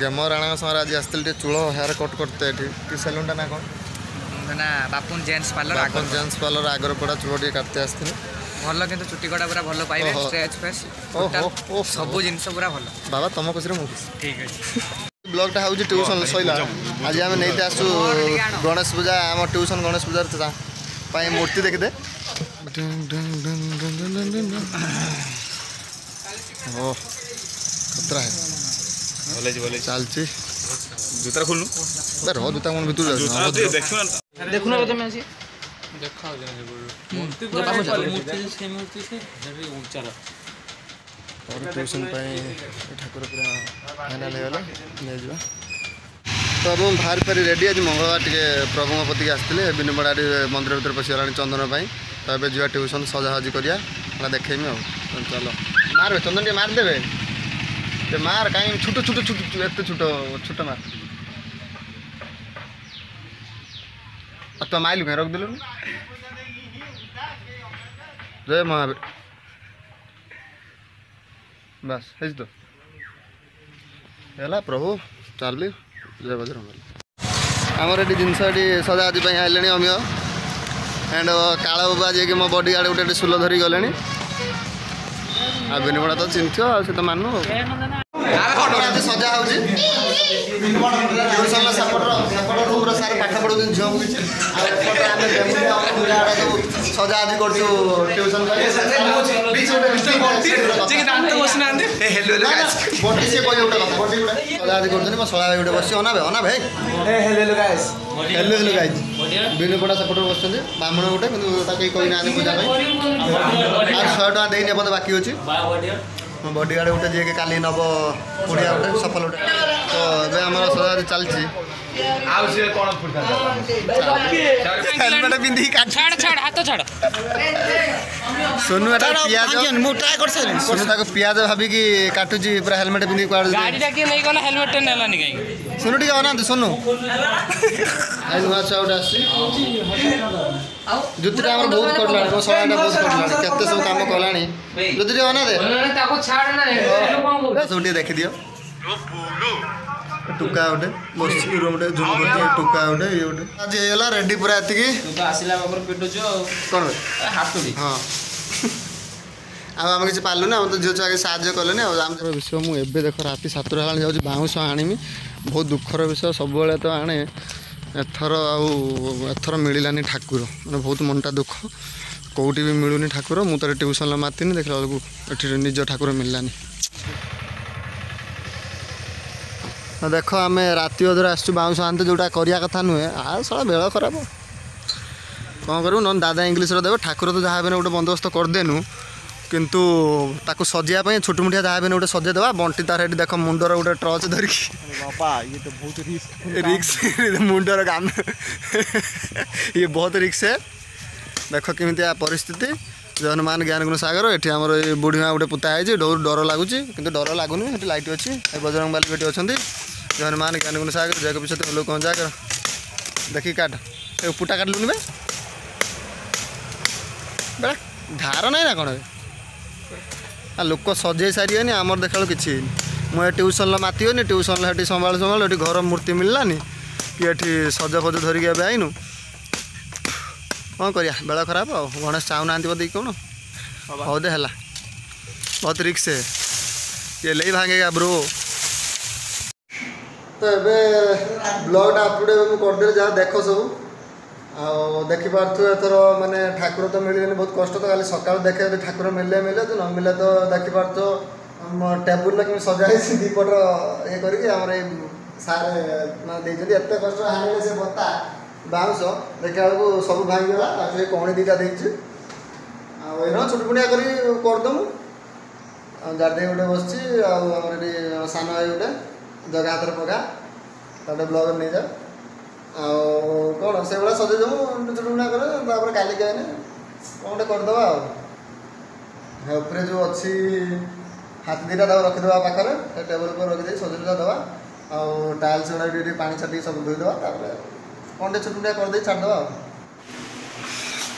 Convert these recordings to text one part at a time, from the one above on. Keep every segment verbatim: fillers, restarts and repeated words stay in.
Game Rana सागर आज आसती चूल हेयर कट करते सैलूनटा ना कौन ना बापुन जेन्ट्स पार्लर बापुन जेन्ट्स पार्लर आगर पड़ा चूल टे काटते आसती भल कि चुट्टी कटा पूरा भल पाइबे स्ट्रेच फेस सब जिन पूरा भल बाबा तुम खुशी मु ठीक है। ब्लॉगटा हूँ ट्यूशन सैला आज आम नहीं आसु गणेश पूजा आम ट्यूशन गणेश पूजा मूर्ति देखदे खतरा है चलती जूता खोल रहा जूता मन भर देखना और ट्यूशन ठाकुर पूरा फाइनाल होगा नहीं जा तो अब बाहर पारि रेडी आज मंगलवार टे प्रभु प्रति आसते बिनमड़ा मंदिर भर पशिगला चंदन तो ये जी ट्यूशन सजाजी करा देखेमी आ चलो मार चंदन टे मारदेवे मार कहीं छोट छोट छोट एत छोट छोट मार तो माइल कहीं रखिदिल जय महावीर बस है तो है प्रभु चार्ली जय बजर आमर ये जिनस सजा आज आइले अमीय एंड काला बाबा जी मो बॉडी गार्ड गोटे सुल धरी गले बिनमड़ा तो चिन्ह आए तो मानु आज सजा हो सजा आज बिनपड़ा सेपट बस ब्राह्मण गोटे कही पूजा शहे टाँग देने बाकी अच्छी बॉडीगार्ड गोटे जी काली नब पुड़िया गोटे सफल गोटे तो ये आम सजा चलती सोनू पियाज भाविकी काटुची पूरा हेलमेट पिंधि सोनू टी बना सोनू नुआ छुआ गोटे आस जुतिटा बहुत कटला बहुत कटला के सब कम कला जुति टी बना सब टे देखीदि टुका गोटे बस गोटे झुम करते टुका गोटे ये गोटे आज होगा रेडी पूरा ये आसला पिटुच कौन हाथी हाँ आम किसी पार्लुना तो झील छुआ साज्य कले विषय मुझे देख राति सातटा बेल जाऊँ बाउंश आणमी बहुत दुखर विषय सब बेले तो आने एथर आथर मिलानी ठाकुर मैंने बहुत मनटा दुख कौटी भी मिलूनी ठाकुर मुझे ट्यूशन मातिनि देखला बेलू निज ठाकुर मिलानी देख आम राति अधर आसु बाउंश आनते जोटा करिया कथा नुहे आ सारा बेल खराब कौन करूँ न दादा इंग्लीश देव ठाकुर तो जहाँ भी गोटे बंदोबस्त करदेनु किंतु ताकू सजापी छोटमुठिया जहाँ भी गोटे सजा देवा बंटी तार देख मुंडर गोटे टर्च धरिकी रिक्स मुंडर गान ये बहुत रिक्स है देख किमितिया परिस्थिति जो हनुमान ज्ञान गुण सागर ये आम बुढ़ी माँ गोटे पुता है डर लगुच कि डर लगुनि ये लाइट अच्छी बजरंग बाली बेटी अच्छा जो हनुमान ज्ञान गुण सागर जग पीछे तो लोग कौन जाकर देखिए काट ए पुटा काट लुनि बे धार ना ना कौन आ लोक सजे सारे आमर देखा कि मुझे ट्यूशन मातियोनी ट्यूशन ये संभाल संभाल ये घर मूर्ति मिललानी कि सज फज धरिकी एवं आईनु कौन करिया बेला खराब आ गणेश चाहूना बोध कौन हो दे हला बहुत रिक्स है ये ले भांगेगा ब्रो तो ये ब्लॉगटा अपलोड करदे जहाँ देख सब आ देखी पार्थु एथर माने ठाकुर तो मिले बहुत कष्ट तो खाली सकाल देखे ठाकुर मिले मिले तो न मिले तो देखी पार्थु टेबुल कि सजा दीपट ये करके सारे एत कष्ट हारे से बता बाउंश देखा बेलू सब भांगीगला कणी दीटा देखी आना छोटपुटिया करदमु जारदे गोटे बस सान भाई गोटे जगह हाथ पका ताटे ब्लग नहीं जा कौन से भाया सजेदमु छोटपुटिया कर काली कहने कौन गोटे करदे आपर जो अच्छी हाथ दीटा दवा रखीदे पाखे टेबुल पर रखीदे सजेदा दवा टाइल्स गुड़ा पा छाटिक सब धोईदे कौन टे छोटे कर दे छाड़ दवा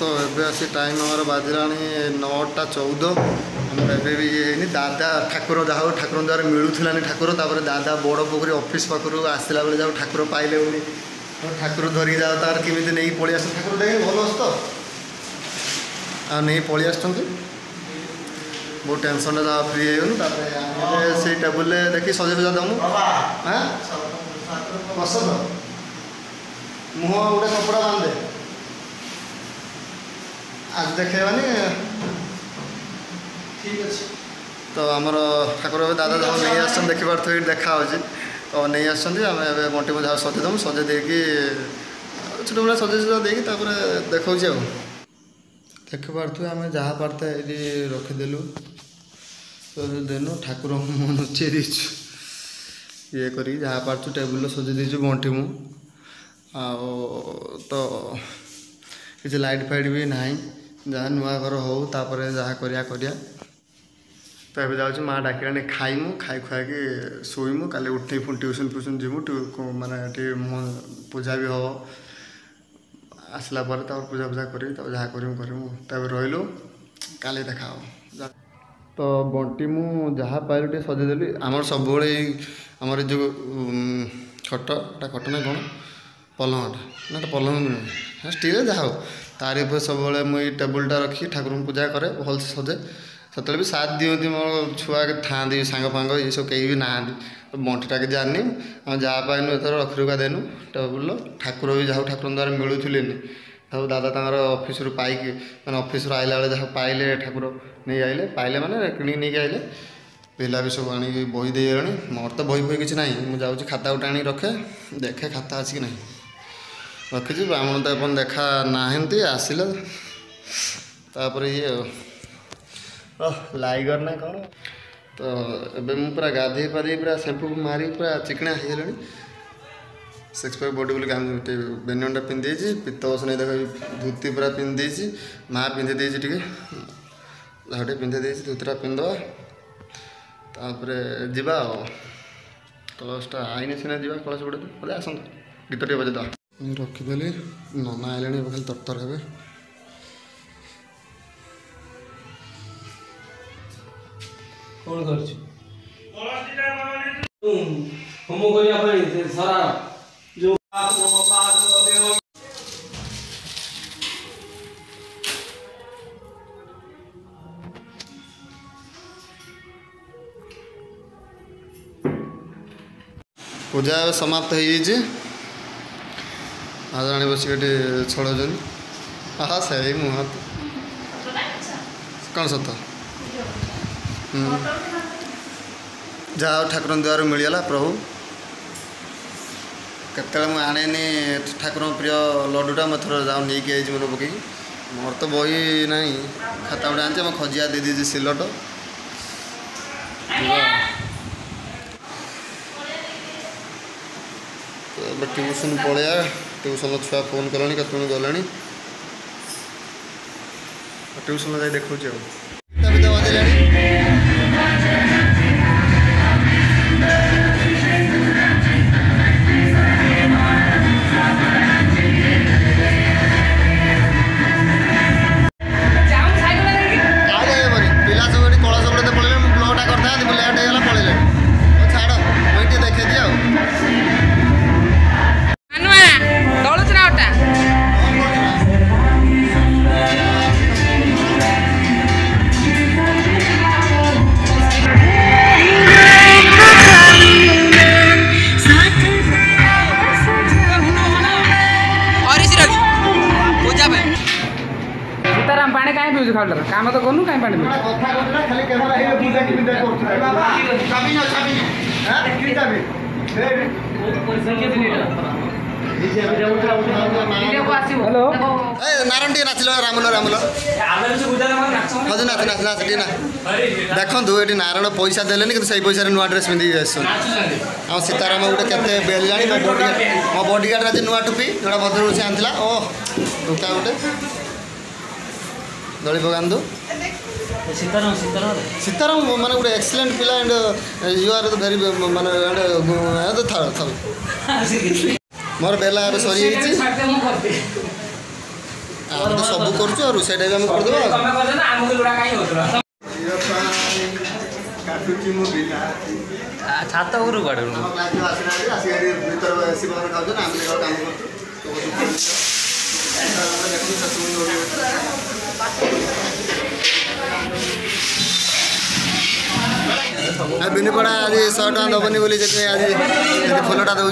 तो ये आस टाइम आमर बाजला नौटा चौदह आम एवं ये दादा ठाकुर जाओ ठाकुर द्वारा मिलूलानी ठाकुर तापर दादा बड़ पोखरी अफिस् पाखर आसला बेले जाओ ठाकुर पाइले ठाकुर धरिक जाओ तार केमी नहीं पलि आस ठाकुर भल आस तो नहीं पलि आस बहुत टेनसन फ्री होगा से टेबुल देखिए सजा सजा दमु हाँ पसंद मुह गोटे कपड़ा बांधे आज देखेबानी ठीक अच्छे तो आमर ठाकुर दादा जो नहीं आसान देखिए देखा तो नहीं आसमें बंटी को जहाँ सजेदम सजे देखिए छोट मोटा सजा सजा देकी देखा देख पारे आम जहाँ पार्थे ये रखीदेलु तो देनु ठाकुर मुँह नचे दीचु ये करी जहाँ पार्छु टेबुल सजे दीचु बंटी मु आ तो किसी लाइट फाइट भी ना जहाँ नुआ घर होपर जहाँ करिया करिया तो ये जाऊँ माँ डाकिलानी खाइमु खाई खुआकि शोमु काली उठे पुणी ट्यूशन फ्यूशन जीमु माने मुँह पूजा भी हम आसला पूजा पूजा करी जहाँ करूँ करूँ तब रही काले देखा हो तो बंटी मु जहाँ पाइल सजेदेली आमर सब आमर जो खट खट ना कौन पलंगटा ना पलंग नुह हाँ स्टील जहाँ हो तार सब मुझे टेबुलटा रखी ठाकुर पूजा करे भल से सजे से भी साथ दिवती मो छुआ था सांग फांग ये सब कहीं भी ना बंटीटा के जानी आम जहाँ पाइनु एथर रखा देनु टेबुल ठाकुर भी जाओ ठाकुर द्वारा मिलूले सब दादा तर अफिस पाइकि मैंने अफिस आइला बेले जहाँ पाइले ठाकुर नहीं आइले पाइले मैंने किणी नहीं आइले पिला भी सब आनी बही दे गले मोर तो बही बही कि ना मुझे खाता उठा रखे देखे खाता अच्छी ना रखी ब्राह्मण तो अपन देखा ना आसिले तापर ये लाइगर ना कौन तो एबे मु पूरा गाधे पारे पूरा शैम्पू मारी पूरा चिकना होगा सिक्स पैक बॉडी बोल बेनियनटा पिंधे पीतवस नहीं देख धोती पूरा पिंधे माँ पिंधे टे टे पिंधे धोतीटा पिंधवा तापर जावा कलशटा आईने सीना जावा कलश गोटे बोले आस गीत टे बजे रखीदेली नना आइले खाली तरतर हे कौन करछि कलसी जा माने हम करिया पई सारा जो बाप को बाप देव पूजा समाप्त होई जे आजाने बसिके छोड़ जन आहा सही मुहा कौन सता जाओ ठाकुर द्वारा मिलगला प्रभु कतले मुझे आने ठाकुर प्रिय लड्डूटा मथर जाओ नहीं मोर पक मोर तो बही ना खाता गोटे आनी खजिया दे दीजिए सिलट ट्यूशन पलैया ट्यूशन छुआ फोन कला कतु गला ट्यूशन जाए देखा बजे काम तो करूँ कहीं देखु ये नारायण पैसा देने से पैसा नुआ ड्रेस पिंधिक आम सीताराम गोटे बेलजाणी मो बॉडीगार्ड आज नुआ टोपी जोड़ा भद्रक से आनी ओ दुटा गोटे दली पकांदू सीताराम सीताराम सीताराम माने गोटे एक्सीलेंट पिला एंड यू आर वेरी माने एंड था था मोर बेला सरी आम सब कर रोषाटा भी करदे छात ऊपर गाड़ी बेनीपड़ा आज सौ टाँग दबनी बोली आज फोनटा दौर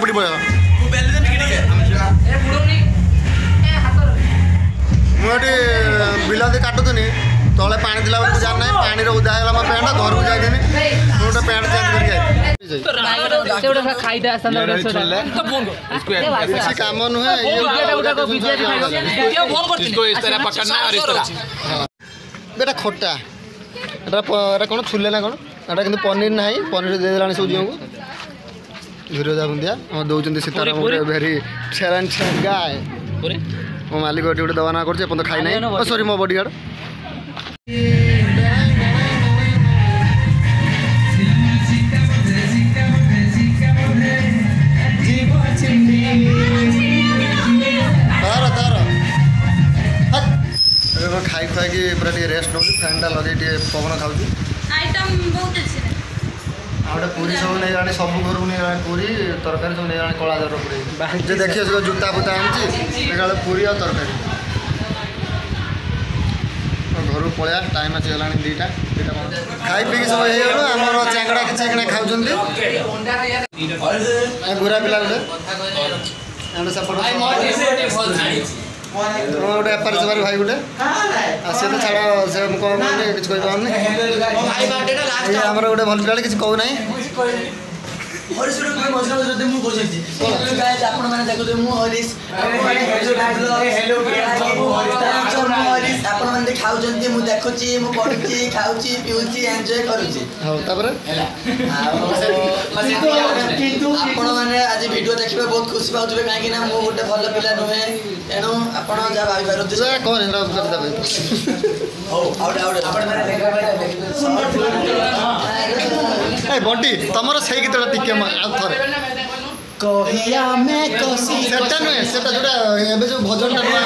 पड़ी बोला मुझे बिलाती काटुनी तले पा दिलाबू जाना पानी उदा है मो पैंट घर को जाए पैंट चेंज करके काम नुहे बेटा खटा कौन छुले ना कौन एटा कि पनीर ना पनीर देदेला सब झील को वीरोजा बुंदिया हम दौरान सीताराम भेरी छेरान छेर गाय मो मालिक गोटे गोटे दवा ना कर खाई ना सॉरी मो बॉडीगार्ड खाई खाई पूरा रेस्ट नौ फैन टा लगे पवन खाऊ आउटा पूरी सब नहीं जाने सब घर को नहीं पूरी तरकारी सब नहीं जाने कला दर पूरी जो देखिए सब जूता फूता आम पूरी और तरकारी घर पलिया टाइम अच्छी गला दुईटा खाई पी सब आमर चांगड़ा चांगड़ा खाऊ गुरा पिला गोटे बेपारी सवारी भाई गोटे से तो छाड़ से किसी कही आम गोटे भल पिला किसी कहूना बहुत खुशी पाउबे कहीं गोटे भल पिला नुहे तेणु बटी तुम से गीत कहिया मैं कसी सेटा नुहे सेटा जोटा एबे जो भजन टा नुहे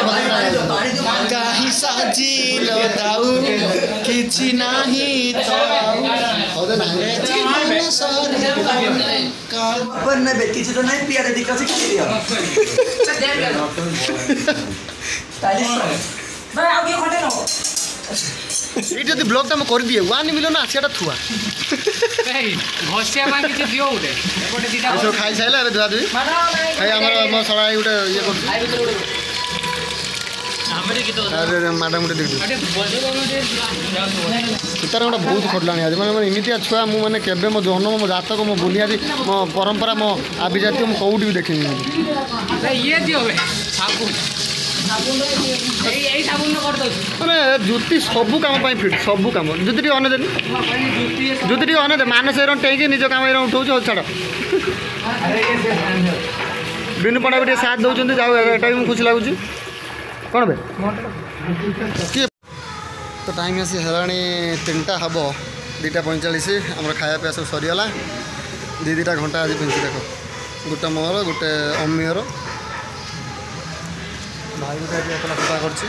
काही साजी लो दाऊ किछि नाही तो होदे नाही सर काल पर ने बेटी तो नहीं पिया दे कसी के दिया ताली भाई आ गयो खटे नो ये जो ब्लॉग टा मैं कर दिए वन मिलियन आसीटा थुआ नहीं घोसिया मान के दियो उडे एपटे दिदा सब खाइ साइला अरे दुआ दुई भाई हमर म सलाई उडे ये कर हमरे की तो अरे मैडम उडे देख अरे बजे बजे तार उडे बहुत खडलानी आज माने इमितिया छुआ मु माने केबे म जन्म म जातक म बुनिया जी म परंपरा म आबिजाती म कोउडी देखि नहीं ये दियो बे साबुन साबुन ए ए साबुन न कर दो अरे जुती सब काम पाई फिट सब काम जुती टी अन देनी जुती टी अन दे मानस एरो टेकी निज काम एरो उठो छाड़ अरे बिनु पडा बे साथ दउ जंदी जाओ एटा भी खुशी लागु छी कोन बे तो टाइम आसी हेलानी तीनटा हबो दो पैंतालीस हमर खाया पे सब सरी वाला दी दीटा घंटा आज पिंची देखो गुटा मोर गुटे अम्मीर भाई गोटे अपना पूजा करछी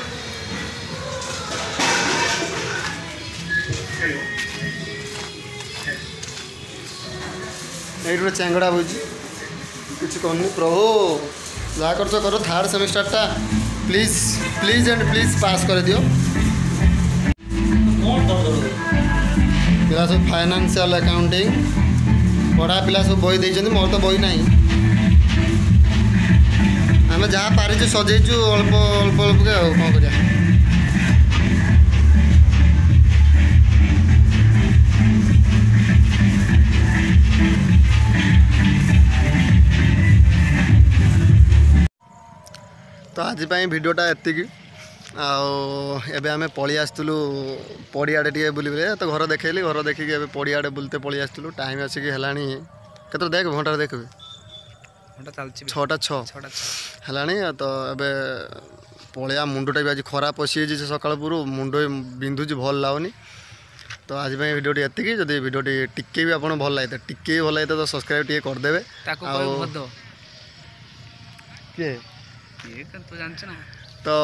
एटा चेंगड़ा बुझी किसी कहनी प्रभु जहाँ कर तो करो थर्ड सेमिस्टरटा please please and please pass कर दियो पिला सब फाइनेंशियल अकाउंटिंग बड़ा पिला सब बही देइछन मोर तो बही नहीं आम जहाँ पारिछे सजेइछु अल्प अल्प अल्प के आ कौन करिया तो आज आजपाई भिडटा एतिक आबे आम पलि आसलु पड़िया टे बुले तो घर देखली घर देखिक पड़िया बुलते पलि आसलु टाइम आसिक है देख घंटा देख छटा छाणी तो ए पलिया मुंडा भी आज खरा पशिजी से सकाल पूर्व मुंड बिंधुच भल लगुनि तो आज भिडियोटी एतिक जदि भिडियोटी टिके भी आप भल लगे टिके भल लगे तो सब्सक्राइब टे करदे किए तो जान ना तो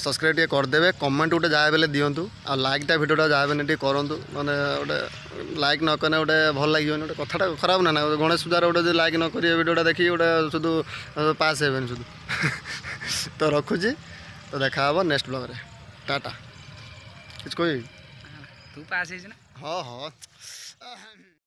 सब्सक्राइब टे करदे कमेंट गोटे जहाँ बेले दिंतु आ लाइकटा भिडियोटा जहाँ बेले टे करूँ मैंने गोटे लाइक न कने गोटे भल लगे गोटे कथाटा खराब ना ना गणेश पूजा गोटे लाइक न करिए भिडियोटा देखिए गोटे शुद्ध पास हेबेन शुद्ध तो रखुची तो देखा हे नेक्स्ट ब्लॉग रे टाटा किछ कोई तू पास है ना हाँ हाँ।